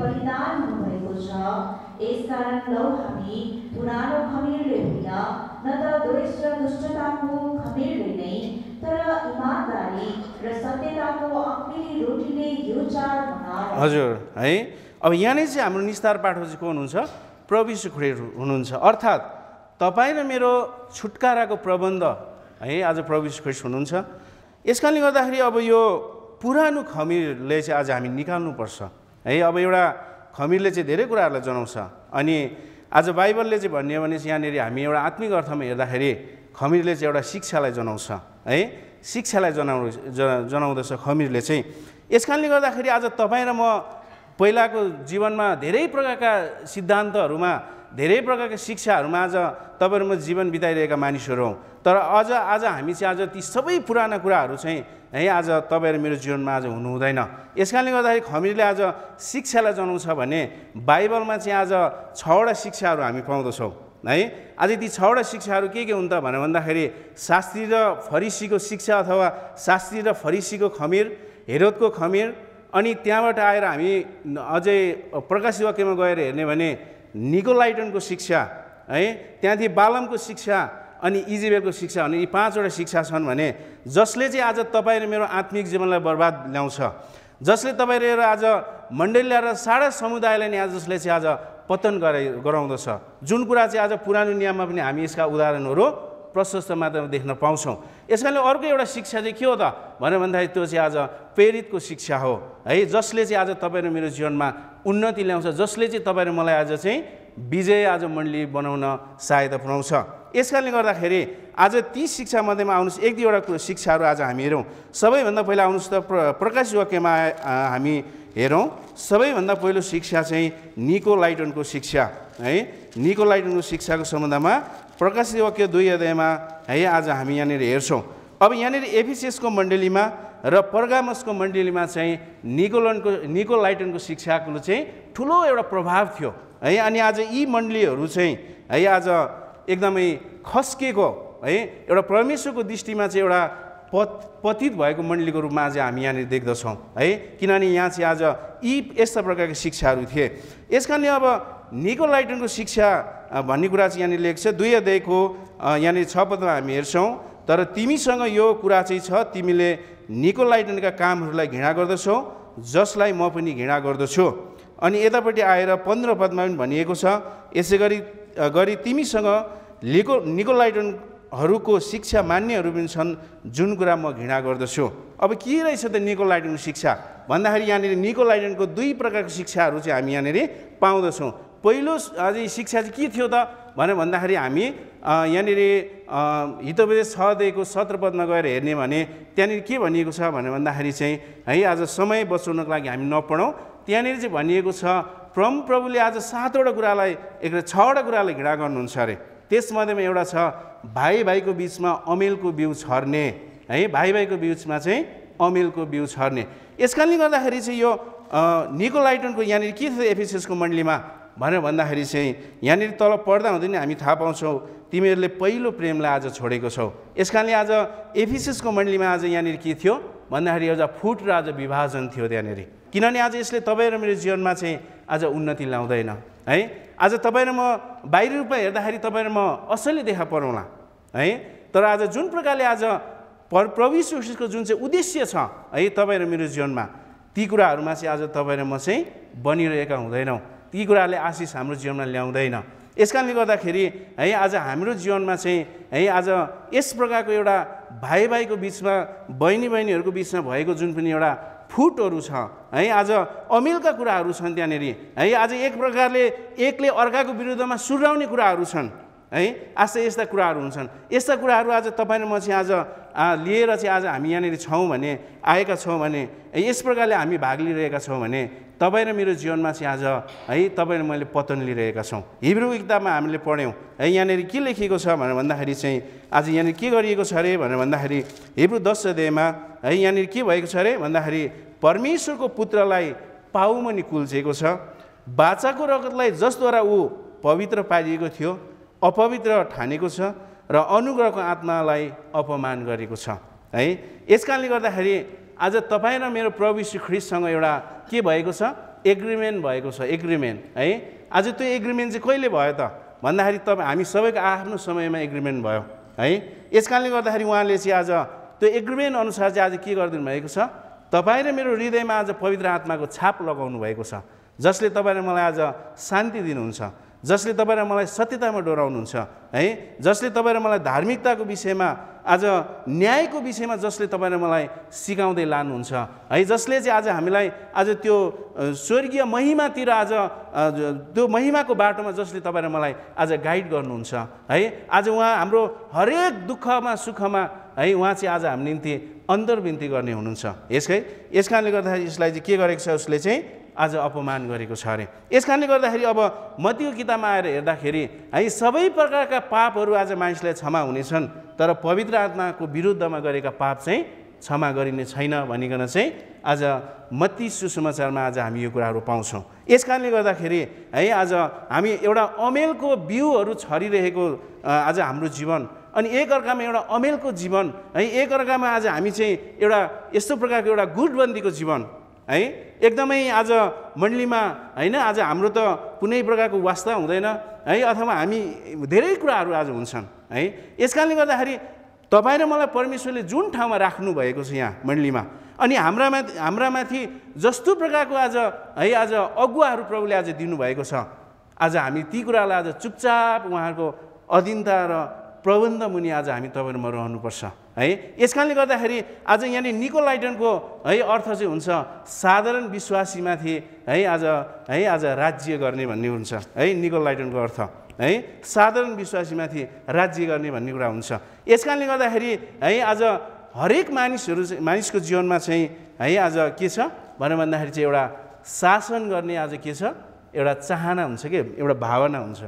परिणाम भएको छ। यस कारण लौ हामी पुरानो खमीरले होइन न त द्वेष र दुष्टताको खमीरले नै तर इमानदारी र सत्यताको अग्निले रोटीले यो चाड मनाउ। हजुर है, अब यहाँ चाहिँ हाम्रो निस्तार पाठकजी को हुनुहुन्छ? प्रभु यीशु ख्रीष्ट हुनुहुन्छ। अर्थात् तपाईं र मेरो छुटकाराको प्रबन्ध है आज प्रभु यीशु ख्रीष्ट हुनुहुन्छ। यसकारणले गर्दाखेरि अब यो पुरानो खमीरले चाहिँ आज हामी निकाल्नुपर्छ है। अब एउटा खमीरले चाहिँ धेरै कुराहरूलाई जनाउँछ अनि आज बाइबलले चाहिँ भन्ने हो भने यहाँनिर हामी एउटा आत्मिक अर्थमा हेर्दाखेरि खमीरले चाहिँ एउटा शिक्षालाई जनाउँछ है, शिक्षालाई जनाउँदछ खमीरले चाहिँ। यस कारणले गर्दाखेरि आज तपाईँ र म पहिलाको जीवनमा धेरै प्रकारका सिद्धान्तहरूमा धेरै प्रकारका शिक्षाहरूमा आज तपाईँ र म जीवन बिताइरहेका मानिसहरू हौँ, तर अझ आज हामी चाहिँ आज ती सबै पुराना कुराहरू चाहिँ है आज तपाईँ र मेरो जीवनमा आज हुनु हुँदैन। यस कारणले गर्दाखेरि खमीरले आज शिक्षालाई जनाउँछ भने बाइबलमा चाहिँ आज 6वटा शिक्षाहरू हामी पाउँदछौँ है। आज ती 6वटा शिक्षाहरू के हुन् त भनेर भन्दाखेरि शास्त्री र फरिसीको शिक्षा अथवा शास्त्री र फरिसीको खमीर, हेरोदको खमीर, अनि त्यहाँबाट आएर हामी अझै प्रकाशित वाक्यमा गएर हेर्ने भने निकोलाइटनको शिक्षा है, त्यहाँदेखि बालमको शिक्षा अनि इजिबेलको शिक्षा, अनि यी 5वटा शिक्षा छन् भने जसले चाहिँ आज तपाईँ र मेरो आत्मिक जीवनलाई बर्बाद ल्याउँछ, जसले तपाईँ र आज मण्डली ल्याएर सारा समुदायलाई नि आज जसले चाहिँ आज पतन गराउँदछ, जुन कुरा चाहिँ आज पुरानो नियममा पनि हामी यसका उदाहरणहरू प्रशस्त मात्रामा देख्न पाउँछौँ। यसकारणले अर्को एउटा शिक्षा चाहिँ के हो त भनेर भन्दाखेरि त्यो चाहिँ आज प्रेरितको शिक्षा हो है, जसले चाहिँ आज तपाईँ र मेरो जीवनमा उन्नति ल्याउँछ, जसले चाहिँ तपाईँ र मलाई आज चाहिँ विजय आज मण्डली बनाउन सहायता पुर्याउँछ। यस कारणले गर्दाखेरि आज ती शिक्षा मध्येमा आउनुहोस् एक दुईवटा शिक्षाहरू आज हामी हेरौँ। सबैभन्दा पहिला आउनुहोस् त प्रकाशित वाक्यमा हामी हेरौँ। सबैभन्दा पहिलो शिक्षा चाहिँ निकोलाइटनको शिक्षा है। निकोलाइटनको शिक्षाको सम्बन्धमा प्रकाशित वाक्य 2 अध्यायमा है आज हामी यहाँनिर हेर्छौँ। अब यहाँनिर एफिसियसको मण्डलीमा र पर्गामसको मण्डलीमा चाहिँ निकोलाइटनको शिक्षाको चाहिँ ठुलो एउटा प्रभाव थियो है। अनि आज यी मण्डलीहरू चाहिँ है आज एकदमै खस्केको है, एउटा परमेश्वरको दृष्टिमा चाहिँ एउटा पतित भएको मण्डलीको रूपमा आज हामी यहाँनिर देख्दछौँ है, किनभने यहाँ चाहिँ आज यी यस्ता प्रकारका शिक्षाहरू थिए। यसकारणले अब निकोलाइटनको शिक्षा भन्ने कुरा चाहिँ यहाँनिर लेख्छ 2 अध्यायको यहाँनिर 6 पदमा हामी हेर्छौँ। तर तिमीसँग यो कुरा चाहिँ छ, तिमीले निकोलाइटनका कामहरूलाई घृणा गर्दछौ जसलाई म पनि घृणा गर्दछु। अनि यतापट्टि आएर 15 पदमा पनि भनिएको छ, यसै गरी तिमीसँग निकोलाइटनहरूको शिक्षा मान्नेहरू पनि छन् जुन कुरा म घृणा गर्दछु। अब के रहेछ त निकोलाइटनको शिक्षा भन्दाखेरि यहाँनिर निकोलाइटनको 2 प्रकारको शिक्षाहरू चाहिँ हामी यहाँनिर पाउँदछौँ। पहिलो आज शिक्षा चाहिँ के थियो त भनेर भन्दाखेरि हामी यहाँनिर हितोपदेश 6 अध्यायको 17 पदमा गएर हेर्ने भने त्यहाँनिर के भनिएको छ भनेर भन्दाखेरि चाहिँ है आज समय बचाउनको लागि हामी नपढौँ, त्यहाँनिर चाहिँ भनिएको छ प्रभुले आज 7वटा कुरालाई 6वटा कुरालाई घृणा गर्नुहुन्छ अरे। त्यसमध्येमा एउटा छ भाइको बीचमा अमेलको बिउ छर्ने है, भाइको बीचमा चाहिँ अमेलको बिउ छर्ने। यसकारणले गर्दाखेरि चाहिँ यो निकोलाइटनको यहाँनिर के थियो एफिसियसको मण्डलीमा भनेर भन्दाखेरि चाहिँ यहाँनिर तल पढ्दा हुँदैन हामी थाहा पाउँछौँ तिमीहरूले पहिलो प्रेमलाई आज छोडेको छौ। यसकारणले आज एफिसियसको मण्डलीमा आज यहाँनिर के थियो भन्दाखेरि एउटा फुट र आज विभाजन थियो त्यहाँनिर, किनभने आज यसले तपाईँ र मेरो जीवनमा चाहिँ आज उन्नति ल्याउँदैन है। आज तपाईँ र म बाहिरी रूपमा हेर्दाखेरि तपाईँ र म असली देखा परौँला है, तर आज जुन प्रकारले आज प्रभु यीशु ख्रीष्टको जुन चाहिँ उद्देश्य छ है तपाईँ र मेरो जीवनमा, ती कुराहरूमा चाहिँ आज तपाईँ र म चाहिँ बनिरहेका हुँदैनौँ, ती कुराले आशिष हाम्रो जीवनमा ल्याउँदैन। यसकारणले गर्दाखेरि है आज हाम्रो जीवनमा चाहिँ है आज यस प्रकारको एउटा भाइको बीचमा बहिनीहरूको बीचमा भएको जुन पनि एउटा फुटहरू छ है, आज अमेलका कुराहरू छन् त्यहाँनिर है। आज एक प्रकारले एकले अर्काको विरुद्धमा सुर्राउने कुराहरू छन् है, आज यस्ता कुराहरू हुन्छन्। यस्ता कुराहरू आज तपाईँ र म चाहिँ आज लिएर चाहिँ आज हामी यहाँनिर छौँ भने आएका छौँ भने यस प्रकारले हामी भाग लिइरहेका छौँ भने तपाईँ र मेरो जीवनमा चाहिँ आज है तपाईँ र मैले पतन लिइरहेका छौँ। हिब्रू किताबमा हामीले पढ्यौँ है यहाँनिर के लेखिएको छ भनेर भन्दाखेरि चाहिँ आज यहाँनिर के गरिएको छ अरे भनेर भन्दाखेरि हिब्रू 10 अध्यायमा है यहाँनिर के भएको छ अरे भन्दाखेरि परमेश्वरको पुत्रलाई पाउमा नि कुल्चेको छ, बाचाको रगतलाई जसद्वारा ऊ पवित्र पारिएको थियो अपवित्र ठानेको छ र अनुग्रहको आत्मालाई अपमान गरेको छ है। यसकारणले गर्दाखेरि आज तपाईँ र मेरो प्रभु यीशु ख्रीष्टसँग एउटा के भएको छ एग्रीमेन्ट भएको छ एग्रीमेन्ट है। आज त्यो एग्रीमेन्ट चाहिँ कहिले भयो त भन्दाखेरि तपाई हामी सबैको आफ्नो समयमा एग्रीमेन्ट भयो है। यसकारणले गर्दाखेरि उहाँले चाहिँ आज त्यो एग्रीमेन्ट अनुसार चाहिँ आज के गर्दिनु भएको छ, तपाईं र मेरो हृदयमा आज पवित्र आत्माको छाप लगाउनु भएको छ, जसले तपाईंले मलाई आज शान्ति दिनुहुन्छ, जसले तपाईंले मलाई सत्यतामा डोराउनुहुन्छ है, जसले तपाईंले मलाई धार्मिकताको विषयमा आज न्यायको विषयमा जसले तपाईंले मलाई सिकाउँदै लानुहुन्छ है, जसले चाहिँ आज हामीलाई आज त्यो स्वर्गीय महिमातिर आज त्यो महिमाको बाटोमा जसले तपाईंले मलाई आज गाइड गर्नुहुन्छ है। आज उहाँ हाम्रो हरेक दुःखमा सुखमा है उहाँ चाहिँ आज हाम्रो निम्ति अन्तरबिन्ती गर्ने हुनुहुन्छ। यसकारणले गर्दाखेरि यसलाई चाहिँ के गरेको छ, उसले चाहिँ आज अपमान गरेको छ अरे। यसकारणले गर्दाखेरि अब मत्तीको किताबमा आएर हेर्दाखेरि है सबै प्रकारका पापहरू आज मानिसलाई क्षमा हुनेछन्, तर पवित्र आत्माको विरुद्धमा गरेका पाप चाहिँ क्षमा गरिने छैन भनिकन चाहिँ आज मत्ती सुसमाचारमा आज हामी यो कुराहरू पाउँछौँ। यसकारणले गर्दाखेरि है आज हामी एउटा अमेलको बिउहरू छरिरहेको आज हाम्रो जीवन, अनि एकअर्कामा एउटा अमेलको जीवन है, एकअर्कामा आज हामी चाहिँ एउटा यस्तो प्रकारको एउटा गुटबन्दीको जीवन है, एकदमै आज मण्डलीमा हैन आज हाम्रो त कुनै प्रकारको वास्ता हुँदैन है, अथवा हामी धेरै कुराहरू आज हुन्छन् है। यसकारणले गर्दाखेरि तपाईं र मलाई परमेश्वरले जुन ठाउँमा राख्नु भएको छ यहाँ मण्डलीमा, अनि हाम्रामाथि जस्तो प्रकारको आज है आज अगुवाहरू प्रभुले आज दिनुभएको छ, आज हामी ती कुरालाई आज चुपचाप उहाँहरूको अधीनता र प्रबन्ध मुनि आज हामी तपाईंमा रहनुपर्छ है। यसकारणले गर्दाखेरि आज यहाँ निकोलाइटनको है अर्थ चाहिँ हुन्छ साधारण विश्वासीमाथि है आज राज्य गर्ने भन्ने हुन्छ है। निकोलाइटनको अर्थ है साधारण विश्वासीमाथि राज्य गर्ने भन्ने कुरा हुन्छ। यसकारणले गर्दाखेरि है आज हरेक मानिसको जीवनमा चाहिँ है आज के छ भन्दाखेरि चाहिँ एउटा शासन गर्ने आज के छ, एउटा चाहना हुन्छ के एउटा भावना हुन्छ।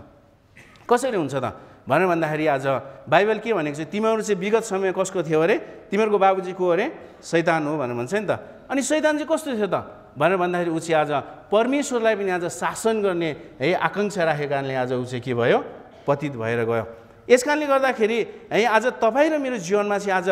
कसरी हुन्छ त भन्दाखेरि आज बाइबल के भनेको चाहिँ तिमीहरू चाहिँ विगत समय कसको थियो अरे, तिमीहरूको बाबु चाहिँ को अरे, शैतान हो भनेर भन्छ नि त। अनि शैतान चाहिँ कस्तो थियो त भन्दाखेरि ऊ चाहिँ आज परमेश्वरलाई पनि आज शासन गर्ने है आकांक्षा राखेको कारणले आज ऊ चाहिँ के भयो, पतित भएर गयो। यसकारणले गर्दाखेरि है आज तपाईँ र मेरो जीवनमा चाहिँ आज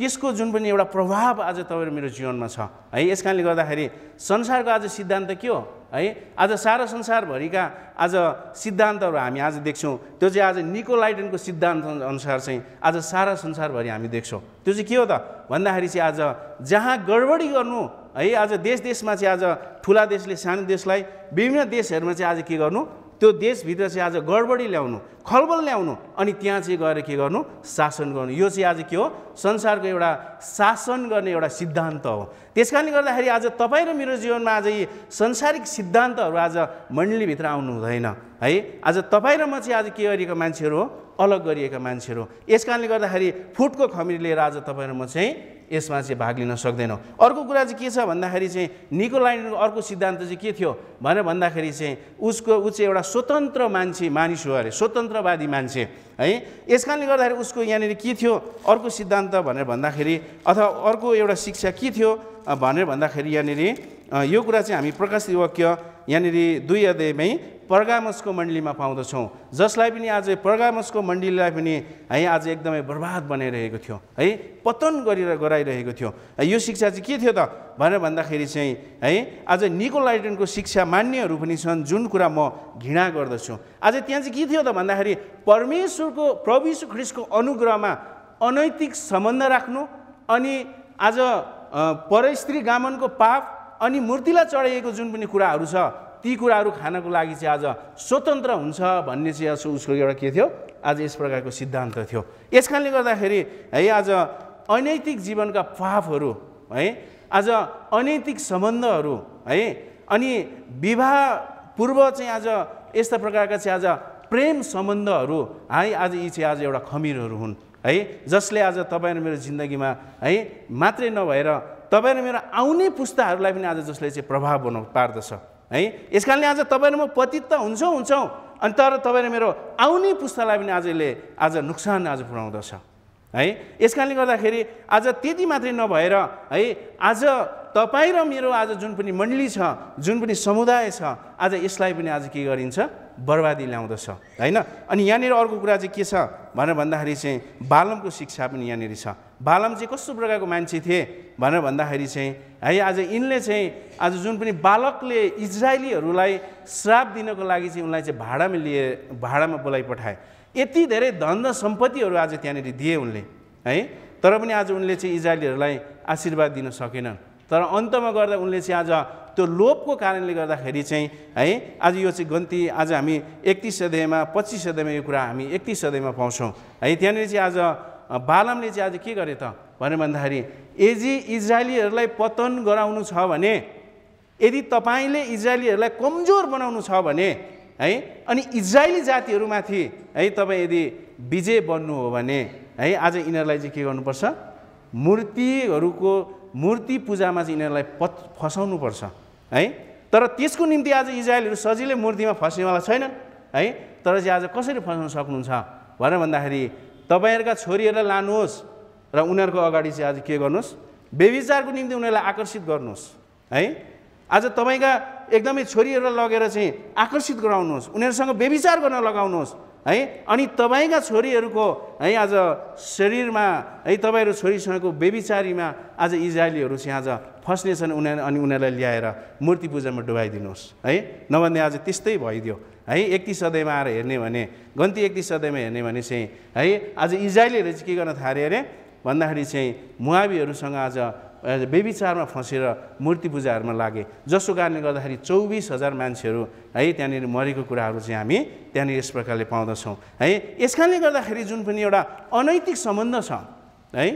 त्यसको जुन पनि एउटा प्रभाव आज तपाईँ र मेरो जीवनमा छ है। यसकारणले गर्दाखेरि संसारको आज सिद्धान्त के हो है, आज सारा संसारभरिका आज सिद्धान्तहरू हामी आज देख्छौँ, त्यो चाहिँ आज निकोलाइटनको सिद्धान्त अनुसार चाहिँ आज सारा संसारभरि हामी देख्छौँ। त्यो चाहिँ के हो त भन्दाखेरि चाहिँ आज जहाँ गडबडी गर्नु है, आज देश देशमा चाहिँ आज ठुला देशले सानो देशलाई, विभिन्न देशहरूमा चाहिँ आज के गर्नु, त्यो देशभित्र चाहिँ आज गडबडी ल्याउनु, खलबल ल्याउनु, अनि त्यहाँ चाहिँ गएर के गर्नु, शासन गर्नु। यो चाहिँ आज के हो, संसारको एउटा शासन गर्ने एउटा सिद्धान्त हो। त्यसकारणले गर्दाखेरि आज तपाईँ र मेरो जीवनमा आज यी संसारिक सिद्धान्तहरू आज मण्डलीभित्र आउनु हुँदैन है। आज तपाईँ र म चाहिँ आज के गरिएका मान्छेहरू हो, अलग गरिएका मान्छेहरू हो। यसकारणले गर्दाखेरि फुटको खमीर लिएर आज तपाईँ र म चाहिँ यसमा चाहिँ भाग लिन सक्दैनौँ। अर्को कुरा चाहिँ के छ भन्दाखेरि चाहिँ निकोलाइटनको अर्को सिद्धान्त चाहिँ के थियो भन्दाखेरि चाहिँ ऊ चाहिँ एउटा स्वतन्त्र मानिस हो अरे, स्वतन्त्रवादी मान्छे है। यसकारणले गर्दाखेरि उसको यहाँनिर के थियो अर्को सिद्धान्त भनेर भन्दाखेरि, अथवा अर्को एउटा शिक्षा के थियो भनेर भन्दाखेरि यहाँनिर यो कुरा चाहिँ हामी प्रकाशित वाक्य यहाँनिर 2 अध्यायमै पर्गामसको मण्डलीमा पाउँदछौँ, जसलाई पनि आज पर्गामसको मण्डलीलाई पनि है आज एकदमै बर्बाद बनाइरहेको थियो है, पतन गराइरहेको थियो। यो शिक्षा चाहिँ के थियो त भन्दाखेरि चाहिँ है आज निकोलाइटनको शिक्षा मान्नेहरू पनि छन्, जुन कुरा म घृणा गर्दछु। आज त्यहाँ चाहिँ के थियो त भन्दाखेरि परमेश्वरको प्रभु यीशु ख्रीष्टको अनुग्रहमा अनैतिक सम्बन्ध राख्नु, अनि आज परस्त्री गामनको पाप, अनि मूर्तिलाई चढाइएको जुन पनि कुराहरू छ ती कुराहरू खानको लागि चाहिँ आज स्वतन्त्र हुन्छ भन्ने चाहिँ उसको एउटा के थियो, आज यस प्रकारको सिद्धान्त थियो। यसकारणले गर्दाखेरि है आज अनैतिक जीवनका पापहरू है, आज अनैतिक सम्बन्धहरू है, अनि विवाह पूर्व चाहिँ आज यस्ता प्रकारका चाहिँ आज प्रेम सम्बन्धहरू है, आज यी चाहिँ आज एउटा खमीरहरू हुन् है, जसले आज तपाईँ र मेरो जिन्दगीमा है मात्रै नभएर तपाईँ र मेरो आउने पुस्ताहरूलाई पनि आज जसले चाहिँ प्रभाव पार्दछ है। यसकारणले आज तपाईँ र म पतित त हुन्छौँ, अनि तर तपाईँ र मेरो आउने पुस्तालाई पनि आज यसले आज नोक्सान आज पुर्याउँदछ है। यसकारणले गर्दाखेरि आज त्यति मात्रै नभएर है आज तपाईं र मेरो आज जुन पनि मण्डली छ जुन पनि समुदाय छ आज यसलाई पनि आज के गरिन्छ बर्बादी ल्याउँदछ हैन। अनि यहाँनेर अर्को कुरा चाहिँ के छ भनेर भन्दाखेरि चाहिँ बालमको शिक्षा पनि यहाँनेर छ। बालम चाहिँ कस्तो प्रकारको मान्छे थिए भनेर भन्दाखेरि चाहिँ है आज इनले चाहिँ आज जुन पनि बालकले इजरायलीहरूलाई श्राप दिनको लागि चाहिँ उनलाई चाहिँ भाडामा बोलाइ पठाए। यति धेरै धन र सम्पत्तिहरू आज त्यहाँनेर दिए उनले है, तर पनि आज उनले चाहिँ इजरायलीहरूलाई आशीर्वाद दिन सकेनन्। तर अन्तमा गर्दा उनले चाहिँ आज त्यो लोभको कारणले गर्दाखेरि चाहिँ है आज यो चाहिँ गन्ती आज हामी 31 अध्यायमा 25 अध्यायमा यो कुरा हामी 31 अध्यायमा पाउँछौँ है। त्यहाँनिर चाहिँ आज बालमले चाहिँ आज के गरे त भनेर भन्दाखेरि यदि इजरायलीहरूलाई पतन गराउनु छ भने, यदि तपाईँले इजरायलीहरूलाई कमजोर बनाउनु छ भने है, अनि इजरायली जातिहरूमाथि है तपाईँ यदि विजय बन्नु हो भने है आज यिनीहरूलाई चाहिँ के गर्नुपर्छ, मूर्तिहरूको मूर्ति पूजामा चाहिँ यिनीहरूलाई फसाउनुपर्छ है। तर त्यसको निम्ति आज इजरायलहरू सजिलै मूर्तिमा फस्नेवाला छैनन् है। तर चाहिँ आज कसरी फसाउन सक्नुहुन्छ भनेर भन्दाखेरि तपाईँहरूका छोरीहरूलाई लानुहोस् र उनीहरूको अगाडि चाहिँ आज के गर्नुहोस्, व्यभिचारको निम्ति उनीहरूलाई आकर्षित गर्नुहोस् है। आज तपाईँका एकदमै छोरीहरूलाई लगेर चाहिँ आकर्षित गराउनुहोस्, उनीहरूसँग व्यभिचार गर्न लगाउनुहोस् है। अनि तपाईँका छोरीहरूको है आज शरीरमा है तपाईँहरू छोरीसँगको व्यभिचारीमा आज इजरायलीहरू चाहिँ आज फस्नेछन्, उनीहरूलाई ल्याएर मूर्ति पूजामा डुबाइदिनुहोस् है। नभने आज त्यस्तै भइदियो है। 31 अध्यायमा आएर हेर्ने भने गन्ती 31 अध्यायमा हेर्ने भने चाहिँ है आज इजरायलीहरू चाहिँ के गर्न थाले अरे भन्दाखेरि चाहिँ मुआबीहरूसँग आज व्यभिचारमा फसेर मूर्ति पूजाहरूमा लागे, जसको कारणले गर्दाखेरि 24,000 मान्छेहरू है त्यहाँनिर मरेको कुराहरू चाहिँ हामी त्यहाँनिर यस प्रकारले पाउँदछौँ है। यसकारणले गर्दाखेरि जुन पनि एउटा अनैतिक सम्बन्ध छ है,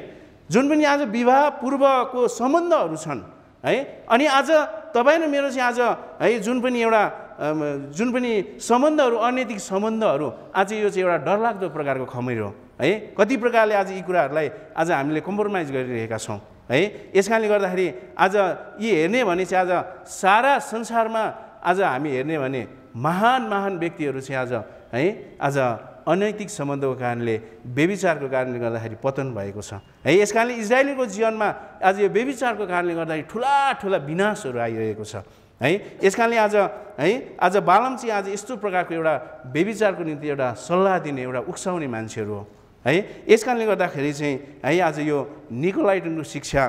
जुन पनि आज विवाह पूर्वको सम्बन्धहरू छन् है, अनि आज तपाईँ र मेरो चाहिँ आज है जुन पनि सम्बन्धहरू अनैतिक सम्बन्धहरू आज यो चाहिँ एउटा डरलाग्दो प्रकारको खमैरो है। कति प्रकारले आज यी कुराहरूलाई आज हामीले कम्प्रोमाइज गरिरहेका छौँ है। यसकारणले गर्दाखेरि आज यी हेर्ने भने चाहिँ आज सारा संसारमा आज हामी हेर्ने भने महान महान व्यक्तिहरू चाहिँ आज है आज अनैतिक सम्बन्धको कारणले व्यभिचारको कारणले गर्दाखेरि पतन भएको छ है। यसकारणले इजरायलीको जीवनमा आज यो व्यभिचारको कारणले गर्दाखेरि ठुला ठुला विनाशहरू आइरहेको छ है। यसकारणले आज है आज बालम चाहिँ आज यस्तो प्रकारको एउटा व्यभिचारको निम्ति एउटा सल्लाह दिने एउटा उक्साउने मान्छेहरू हो है। यसकारणले गर्दाखेरि चाहिँ है आज यो निकोलाइटनको शिक्षा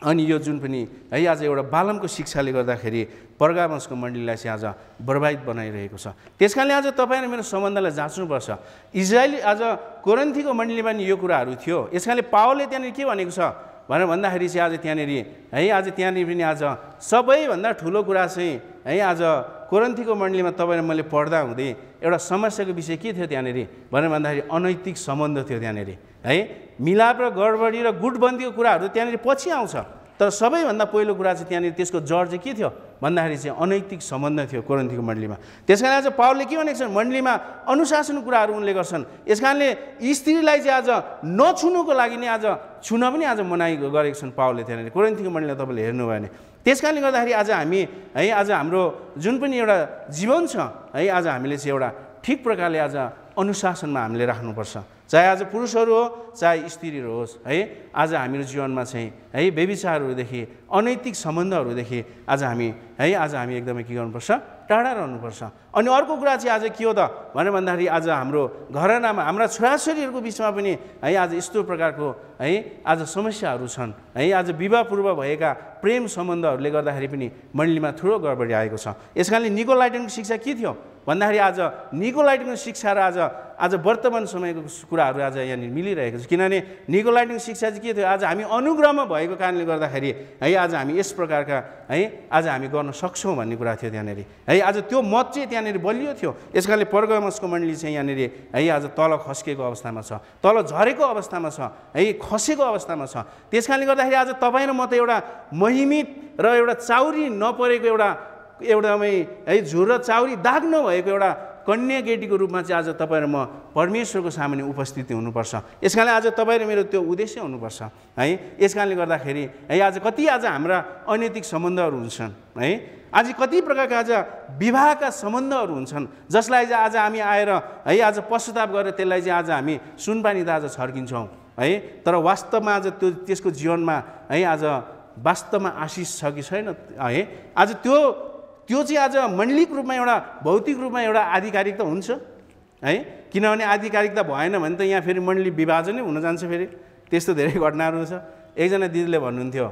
अनि यो जुन पनि है आज एउटा बालमको शिक्षाले गर्दाखेरि परगावंशको मण्डलीलाई चाहिँ आज बर्बाद बनाइरहेको छ। त्यसकारणले आज तपाईँ र मेरो सम्बन्धलाई जाँच्नुपर्छ। इजरायली आज कोरिन्थीको मण्डलीमा नि यो कुराहरू थियो। यसकारणले पावलले त्यहाँनिर के भनेको छ भनेर भन्दाखेरि चाहिँ आज त्यहाँनिर है आज त्यहाँनिर पनि आज सबैभन्दा ठुलो कुरा चाहिँ है आज कोरिन्थीको मण्डलीमा तपाईँ र मैले पढ्दा हुँदै एउटा समस्याको विषय के थियो त्यहाँनिर भनेर भन्दाखेरि अनैतिक सम्बन्ध थियो त्यहाँनिर है। मिलाप र गडबडी र गुटबन्दीको कुराहरू त्यहाँनिर पछि आउँछ, तर सबैभन्दा पहिलो कुरा चाहिँ त्यहाँनिर त्यसको जड चाहिँ के थियो भन्दाखेरि चाहिँ अनैतिक सम्बन्ध थियो कोरिन्थीको मण्डलीमा। त्यसकारण आज पावलले के भनेको छन्, मण्डलीमा अनुशासनको कुराहरू उनले गर्छन्। यसकारणले स्त्रीलाई चाहिँ आज नछुनुको लागि नै आज छुन पनि आज मनाइ गरेको छन् पावलले त्यहाँनिर कोरिन्थीको मण्डलीलाई। तपाईँले हेर्नुभयो भने त्यसकारणले गर्दाखेरि आज हामी है आज हाम्रो जुन पनि एउटा जीवन छ है आज हामीले चाहिँ एउटा ठिक प्रकारले आज अनुशासनमा हामीले राख्नुपर्छ, चाहे आज पुरुषहरू हो चाहे स्त्रीहरू होस् है। आज हाम्रो जीवनमा चाहिँ है व्यभिचारहरूदेखि अनैतिक सम्बन्धहरूदेखि आज हामी है आज हामी एकदमै के गर्नुपर्छ, टाढा रहनुपर्छ। अनि अर्को कुरा चाहिँ आज के हो त भनेर भन्दाखेरि आज हाम्रो घरनामा हाम्रा छोराछोरीहरूको बिचमा पनि है आज यस्तो प्रकारको है आज समस्याहरू छन् है। आज विवाह पूर्व भएका प्रेम सम्बन्धहरूले गर्दाखेरि पनि मण्डलीमा ठुलो गडबडी आएको छ। यसकारणले निकोलाइटनको शिक्षा के थियो भन्दाखेरि आज निकोलाइटनको शिक्षा र आज वर्तमान समयको कुराहरू आज यहाँनिर मिलिरहेको छ। किनभने निकोलाइटनको शिक्षा चाहिँ के थियो, आज हामी अनुग्रहमा भएको कारणले गर्दाखेरि है आज हामी यस प्रकारका है आज हामी गर्न सक्छौँ भन्ने कुरा थियो त्यहाँनिर है। आज त्यो मत चाहिँ त्यहाँनिर बलियो थियो। यसकारणले परगामसको मण्डली चाहिँ यहाँनिर है आज तल खस्केको अवस्थामा छ, तल झरेको अवस्थामा छ है, खसेको अवस्थामा छ। त्यसकारणले गर्दाखेरि आज तपाईँ र म त एउटा महिमित र एउटा चाउरी नपरेको एकदमै है झुर र चाउरी दाग नभएको एउटा कन्या केटीको रूपमा चाहिँ आज तपाईँ र म परमेश्वरको सामने उपस्थिति हुनुपर्छ। यसकारणले आज तपाईँ र मेरो त्यो उद्देश्य हुनुपर्छ है। यसकारणले गर्दाखेरि है आज कति आज हाम्रा अनैतिक सम्बन्धहरू हुन्छन् है। आज कति प्रकारका आज विवाहका सम्बन्धहरू हुन्छन् जसलाई चाहिँ आज हामी आएर है आज पश्चाताप गरेर त्यसलाई चाहिँ आज हामी सुनपानी दाँजो छर्किन्छौँ है। तर वास्तवमा आज त्यो त्यसको जीवनमा है आज वास्तवमा आशिष छ कि छैन है आज त्यो त्यो चाहिँ आज मण्डलिक रूपमा एउटा भौतिक रूपमा एउटा आधिकारिकता हुन्छ है किनभने आधिकारिकता भएन भने त यहाँ फेरि मण्डली विभाजनै हुन जान्छ फेरि त्यस्तो धेरै घटनाहरू छ एकजना दिदीले भन्नुहुन्थ्यो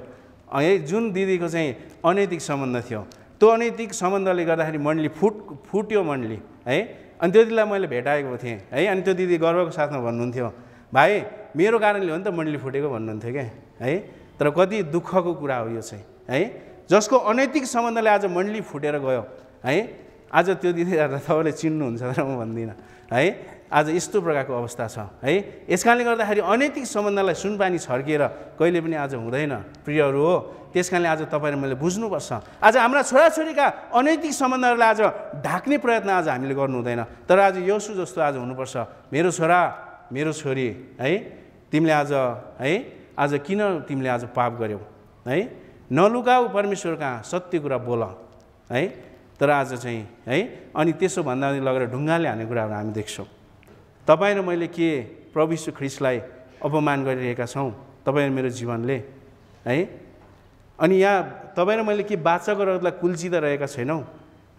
है जुन दिदीको चाहिँ अनैतिक सम्बन्ध थियो त्यो अनैतिक सम्बन्धले गर्दाखेरि मण्डली फुट्यो मण्डली है अनि त्यो दिदीलाई मैले भेटाएको थिएँ है अनि त्यो दिदी गर्वको साथमा भन्नुहुन्थ्यो भाइ मेरो कारणले हो नि त मण्डली फुटेको भन्नुहुन्थ्यो क्या है तर कति दुःखको कुरा हो यो चाहिँ है जसको अनैतिक सम्बन्धले आज मण्डली फुटेर गयो है आज त्यो दिदीलाई तपाईँले चिन्नुहुन्छ तर म भन्दिनँ है आज यस्तो प्रकारको अवस्था छ है यसकारणले गर्दाखेरि अनैतिक सम्बन्धलाई सुनपानी छर्किएर कहिले पनि आज हुँदैन प्रियहरू हो त्यसकारणले आज तपाईले मैले बुझ्नुपर्छ आज हाम्रा छोराछोरीका अनैतिक सम्बन्धहरूलाई आज ढाक्ने प्रयत्न आज हामीले गर्नु हुँदैन तर आज यसो जस्तो आज हुनुपर्छ मेरो छोरा मेरो छोरी है तिमीले आज है आज किन तिमीले आज पाप गर्यौ है नलुकाऊ परमेश्वर कहाँ सत्य कुरा बोल है तर आज चाहिँ है अनि त्यसो भन्दा लगेर ढुङ्गाले हाने कुराहरू हामी देख्छौँ तपाईँ र मैले के प्रभु यीशु ख्रीष्टलाई अपमान गरिरहेका छौँ तपाईँ मेरो जीवनले है अनि यहाँ तपाईँ र मैले के वाचक रगतलाई कुल्चिँदै रहेका छैनौँ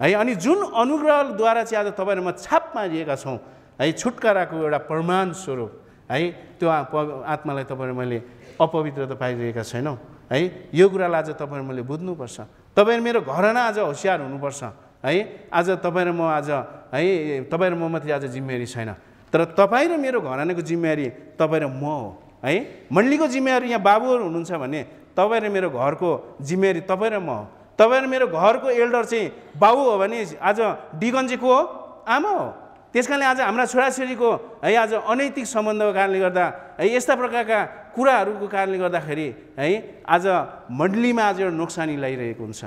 है अनि जुन अनुग्रहद्वारा चाहिँ आज तपाईँ र म छाप मारिएका छौँ है छुटकाराको एउटा प्रमाण स्वरूप है त्यो आत्मालाई तपाईँ र मैले अपवित्रता पाइरहेका छैनौँ है यो कुरालाई आज तपाईँ र मैले बुझ्नुपर्छ तपाईँ मेरो घरना आज होसियार हुनुपर्छ है आज तपाईँ र म आज है तपाईँ र म मात्रै आज जिम्मेवारी छैन तर तपाईँ र मेरो घरनाको जिम्मेवारी तपाईँ र म हो है मण्डलीको जिम्मेवारी यहाँ बाबुहरू हुनुहुन्छ भने तपाईँ र मेरो घरको जिम्मेवारी तपाईँ र म हो तपाईँ र मेरो घरको एल्डर चाहिँ बाबु हो भने आज डिगन चाहिँ को हो आमा हो त्यसकारणले आज हाम्रा छोराछोरीको है आज अनैतिक सम्बन्धको कारणले गर्दा है यस्ता प्रकारका कुराहरूको कारणले गर्दाखेरि है आज मण्डलीमा आज एउटा नोक्सानी ल्याइरहेको हुन्छ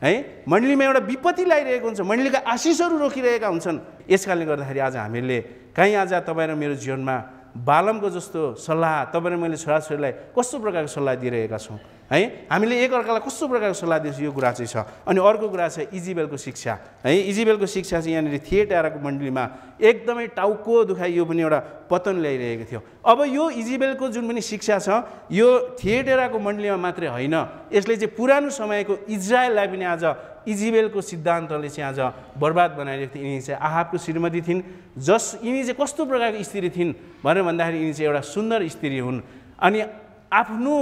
है मण्डलीमा एउटा विपत्ति ल्याइरहेको हुन्छ मण्डलीका आशिषहरू रोकिरहेका हुन्छन् यस कारणले गर्दाखेरि आज हामीले कहीँ आज तपाईँ र मेरो जीवनमा बालमको जस्तो सल्लाह तपाईँ र मैले छोराछोरीलाई कस्तो प्रकारको सल्लाह दिइरहेका छौँ है हामीले एकअर्कालाई कस्तो प्रकारको सल्लाह दिन्छौँ यो कुरा चाहिँ छ अनि अर्को कुरा छ इजिबेलको शिक्षा है इजिबेलको शिक्षा चाहिँ यहाँनिर थिएटाराको मण्डलीमा एकदमै टाउको दुखाइ यो पनि एउटा पतन ल्याइरहेको थियो अब यो इजिबेलको जुन पनि शिक्षा छ यो थिएटाराको मण्डलीमा मात्रै होइन यसले चाहिँ पुरानो समयको इजरायललाई पनि आज इजिबेलको सिद्धान्तले चाहिँ आज बर्बाद बनाइरहेको थियो यिनी चाहिँ आहाबको श्रीमती थिइन् यिनी चाहिँ कस्तो प्रकारको स्त्री थिइन् भनेर भन्दाखेरि यिनी चाहिँ एउटा सुन्दर स्त्री हुन् अनि आफ्नो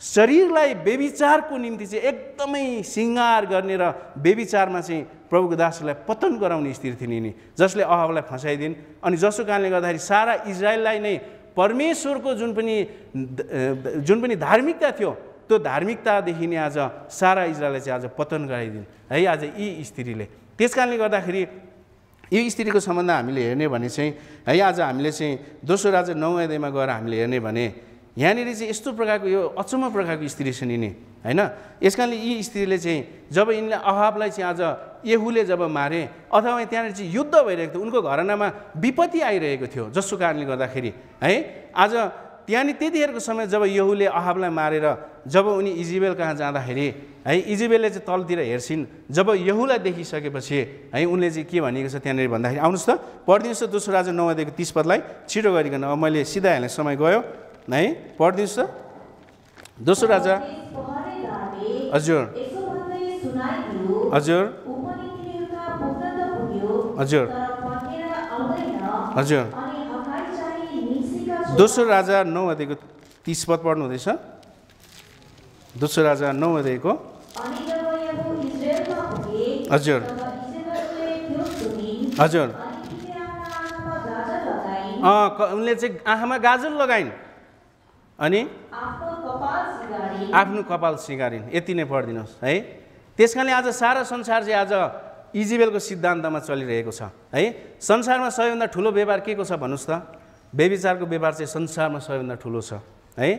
शरीरलाई बेविचारको निम्ति चाहिँ एकदमै सिँगार गर्ने र बेविचारमा चाहिँ प्रभुको दासलाई पतन गराउने स्त्री थिइन् यिनी जसले अहाबलाई फसाइदिन् अनि जसको कारणले गर्दाखेरि सारा इजरायललाई नै परमेश्वरको जुन पनि धार्मिकता थियो त्यो धार्मिकतादेखि नै आज सारा इजरायललाई चाहिँ आज पतन गराइदिन् है आज यी स्त्रीले त्यस कारणले गर्दाखेरि यो स्त्रीको सम्बन्ध हामीले हेर्ने भने चाहिँ है आज हामीले चाहिँ दोस्रो राजा 9 अध्यायमा गएर हामीले हेर्ने भने यहाँनिर चाहिँ यस्तो प्रकारको यो अचम्म प्रकारको स्त्री छन् यिनी हैन यस कारणले यी स्त्रीले चाहिँ जब यिनले अहाबलाई चाहिँ आज येहूले जब मारे अथवा त्यहाँनिर चाहिँ युद्ध भइरहेको थियो उनको घरानामा विपत्ति आइरहेको थियो जसको कारणले गर्दाखेरि है आज त्यहाँनिर त्यतिखेरको समय जब येहूले अहाबलाई मारेर जब उनी इजिबेल कहाँ जाँदाखेरि है इजिबेलले चाहिँ तलतिर हेर्छिन् जब येहूलाई देखिसकेपछि है उनले चाहिँ के भनेको छ त्यहाँनिर भन्दाखेरि आउनुहोस् त पढिदिनुहोस् त दोस्रो राजा 9 अध्यायको 30 पदलाई छिटो गरिकन अब मैले सिधा हेर्ने समय गयो है पढिदिनुहोस् त दोस्रो राजा हजुर हजुर हजुर हजुर दोस्रो राजा 9 अध्यायको 30 पद पढ्नु हुँदैछ दोस्रो राजा 9 अध्यायको हजुर हजुर उनले चाहिँ आँखामा गाजर लगाइन् अनि आफ्नो कपाल सिँगारिन् यति नै पढिदिनुहोस् है त्यस कारणले आज सारा संसार चाहिँ आज इजिबेलको सिद्धान्तमा चलिरहेको छ है संसारमा सबैभन्दा ठुलो व्यापार के को छ भन्नुहोस् त बेविचारको व्यापार चाहिँ संसारमा सबैभन्दा ठुलो छ है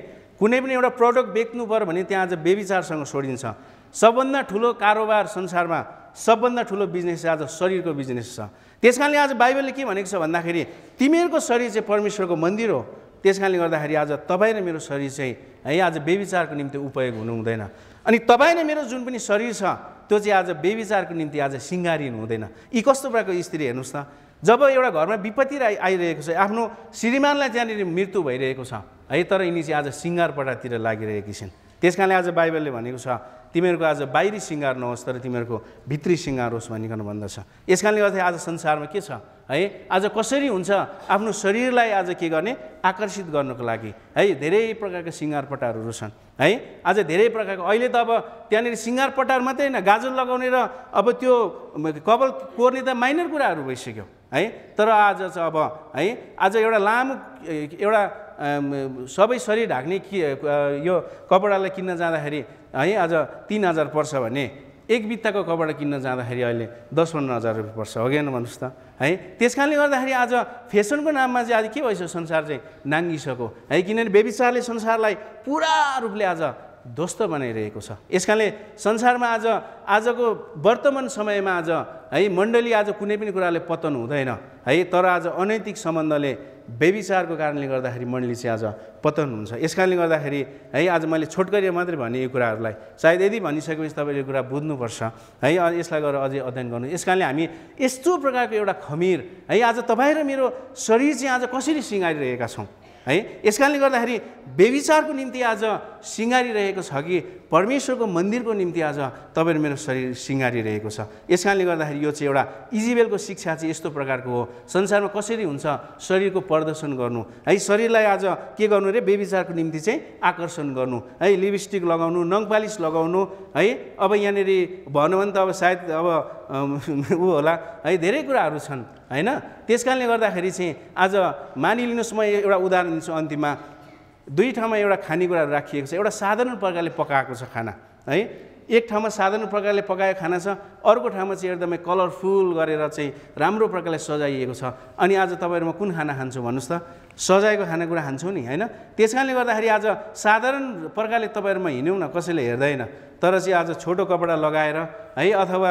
कुनै पनि एउटा प्रडक्ट बेच्नु पर्यो भने त्यहाँ आज बेविचारसँग छोडिन्छ सबभन्दा ठुलो कारोबार संसारमा सबभन्दा ठुलो बिजनेस आज शरीरको बिजनेस छ त्यसकारणले आज बाइबलले के भनेको छ भन्दाखेरि तिमीहरूको शरीर चाहिँ परमेश्वरको मन्दिर हो त्यसकारणले गर्दाखेरि आज तपाईँ र मेरो शरीर चाहिँ है आज बेविचारको निम्ति उपयोग हुनु हुँदैन अनि तपाईँ र मेरो जुन पनि शरीर छ त्यो चाहिँ आज बेविचारको निम्ति आज सिँगारिनु हुँदैन यी कस्तो प्रकारको स्त्री हेर्नुहोस् त जब एउटा घरमा विपत्ति आइरहेको छ आफ्नो श्रीमानलाई त्यहाँनिर मृत्यु भइरहेको छ है तर यिनी चाहिँ आज सिँगारपटातिर लागिरहेकी छिन् त्यसकारणले आज बाइबलले भनेको छ तिमीहरुको आज बाहिरी सिंगार नहोस् तर तिमीहरुको भित्री सिंगार होस् भनिकन भन्दछ। यसकारणले गर्दा आज संसारमा के छ है, आज कसरी हुन्छ आफ्नो शरीरलाई आज के गर्ने आकर्षित गर्नको लागि है धेरै प्रकारका सिंगारपटारहरू छन् है। आज धेरै प्रकारको अहिले त अब त्यहाँनेर सिंगारपटार मात्रै हैन, गाजर लगाउने र अब त्यो कपाल कोर्ने त माइनर कुराहरू भइसक्यो है। तर आज चाहिँ अब है आज एउटा लामो एउटा सबै शरीर ढाक्ने यो कपडालाई किन्न जाँदाखेरि है आज 3000 पर्छ भने एक बित्ताको कपडा किन्न जाँदाखेरि अहिले 10-15 हजार रुपियाँ पर्छ, हो किन भन्नुस् त है। त्यसकारणले गर्दाखेरि आज फेसनको नाममा चाहिँ आज के भइसक्यो, संसार चाहिँ नाङ्गिसक्यो है, किनभने व्यभिचारले संसारलाई पुरा रूपले आज ध्वस्त बनाइरहेको छ। यसकारणले संसारमा आज आजको वर्तमान समयमा आज है मण्डली आज कुनै पनि कुराले पतन हुँदैन है, तर आज अनैतिक सम्बन्धले व्यभिचारको कारणले गर्दाखेरि मण्डली चाहिँ आज पतन हुन्छ। यसकारणले गर्दाखेरि है आज मैले छोटकरीमा मात्रै भने यो कुराहरूलाई, सायद यदि भनिसकेपछि तपाईँले यो कुरा बुझ्नुपर्छ है, यसलाई गरेर अझै अध्ययन गर्नु। यसकारणले हामी यस्तो प्रकारको एउटा खमीर है आज तपाईँ र मेरो शरीर चाहिँ आज कसरी सिँगारिरहेका छौँ है। यसकारणले गर्दाखेरि व्यभिचारको निम्ति आज सिँगारिरहेको छ कि परमेश्वरको मन्दिरको निम्ति आज तपाईँ मेरो शरीर सिँगारिरहेको छ। यसकारणले गर्दाखेरि यो चाहिँ एउटा इजिबेलको शिक्षा चाहिँ यस्तो प्रकारको हो, संसारमा कसरी हुन्छ शरीरको प्रदर्शन गर्नु है, शरीरलाई आज के गर्नु रे व्यभिचारको निम्ति चाहिँ आकर्षण गर्नु है, लिपस्टिक लगाउनु, नङ पालिस लगाउनु है। अब यहाँनिर भन्नु भने त अब सायद अब ऊ होला है, धेरै कुराहरू छन् हैन। त्यसकारणले गर्दाखेरि चाहिँ आज मानिलिनुहोस्, म एउटा उदाहरण दिन्छु अन्तिममा। दुई ठाउँमा एउटा खानेकुराहरू राखिएको छ, एउटा साधारण प्रकारले पकाएको छ खाना है, एक ठाउँमा साधारण प्रकारले पकाएको खाना छ, अर्को ठाउँमा चाहिँ एकदमै कलरफुल गरेर चाहिँ राम्रो प्रकारले सजाइएको छ। अनि आज तपाईँहरूमा कुन खाना खान्छु भन्नुहोस् त, सजाएको खानेकुरा खान्छौँ नि हैन। त्यसकारणले गर्दाखेरि आज साधारण प्रकारले तपाईँहरूमा हिँड्यौँ न, कसैले हेर्दैन, तर चाहिँ आज छोटो कपडा लगाएर है अथवा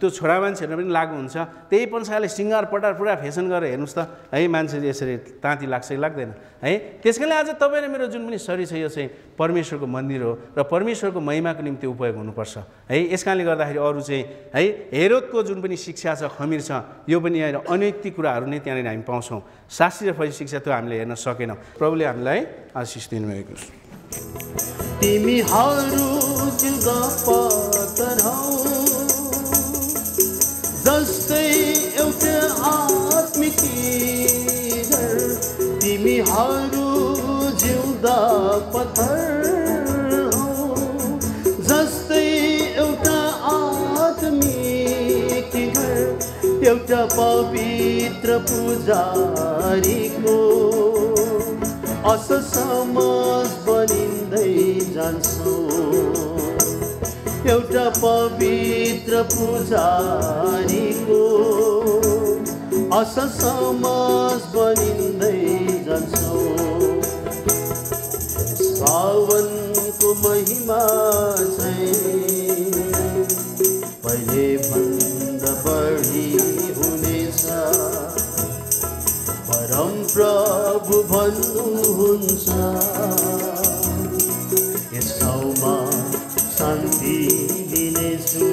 त्यो छोरा मान्छेहरू पनि लागु हुन्छ, त्यही पन्छाले सिँगारपटार पुरा फेसन गरेर हेर्नुहोस् त है, मान्छेले यसरी ताती लाग्छ कि लाग्दैन है। त्यसकारणले आज तपाईँ र मेरो जुन पनि शरीर छ यो चाहिँ परमेश्वरको मन्दिर हो र परमेश्वरको महिमाको निम्ति उपयोग हुनुपर्छ है। यसकारणले गर्दाखेरि अरू चाहिँ है हेरोदको जुन पनि शिक्षा छ, खमीर छ, यो पनि अनैतिक कुराहरू नै त्यहाँनिर हामी पाउँछौँ। शास्त्रीय फैल शिक्षा त्यो हामीले हेर्न सकेनौँ। प्रभुले हामीलाई आशिष दिनुभएको छ। तिमीहरू जुगपतर हौ जस्तै एउटा आत्मिक तिमीहरू जिउँदा पत्थर हौ जस्तै एउटा आत्मिक एउटा पवित्र पुजारीको अससमाज बनिँदै जान्छौ, एउटा पवित्र पुजारीको अससमाज बनिँदै जान्छौ। सावनको महिमा चाहिँ पहिले भन्दा बढी हुनेछ, परम प्रभु भन्नुहुन्छ यस ठाउँमा शान्ति दिनेछु,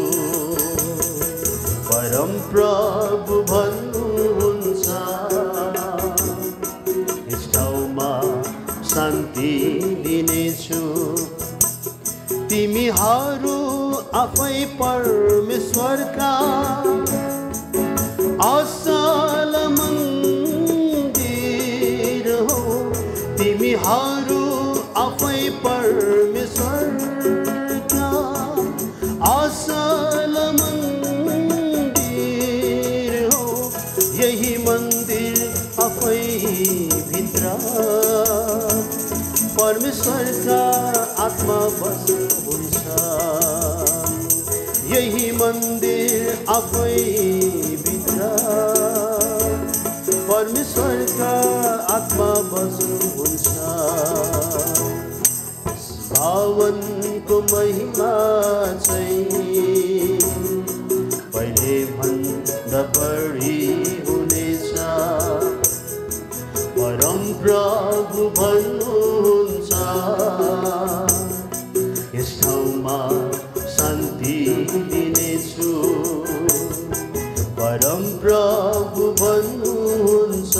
परम प्रभु भन्नुहुन्छ यस ठाउँमा शान्ति दिनेछु। तिमीहरू आफै परमेश्वरका असल तिमीहरू आफै परमेश्वरका असल मन्दिर हो, यही मन्दिर आफै भित्र परमेश्वरका आत्मा बस्नुहुन्छ, यही मन्दिर आफै भित्र परमेश्वरका आत्मा बस्नुहुन्छ। सावनको महिमा चाहिँ पहिले भन्दा बढी हुनेछ, परम प्रभु भन्नुहुन्छ यस ठाउँमा शान्ति दिनेछु, परम प्रभु भन्नुहुन्छ